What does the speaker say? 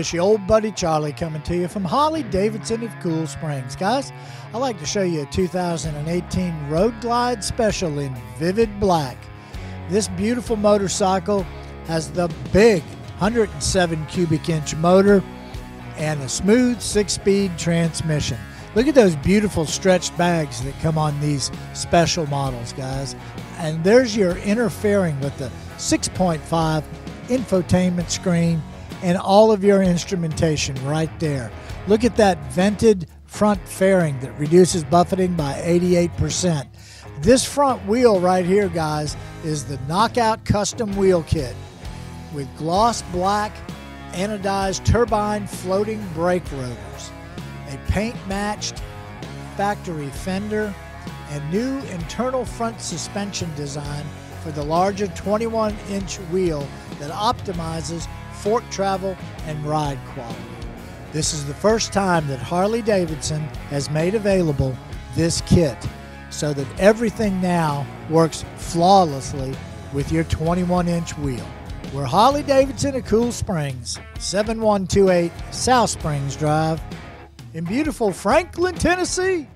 This your old buddy Charlie coming to you from Harley-Davidson of Cool Springs. Guys, I'd like to show you a 2018 Road Glide Special in Vivid Black. This beautiful motorcycle has the big 107 cubic inch motor and a smooth 6-speed transmission. Look at those beautiful stretched bags that come on these special models, guys. And there's your interfering with the 6.5 infotainment screen and all of your instrumentation right there. Look at that vented front fairing that reduces buffeting by 88%. This front wheel right here, guys, is the Knockout Custom Wheel Kit with gloss black anodized turbine floating brake rotors, a paint matched factory fender, and new internal front suspension design for the larger 21-inch wheel that optimizes fork travel and ride quality. This is the first time that Harley-Davidson has made available this kit, so that everything now works flawlessly with your 21-inch wheel. We're Harley-Davidson of Cool Springs, 7128 South Springs Drive in beautiful Franklin, Tennessee.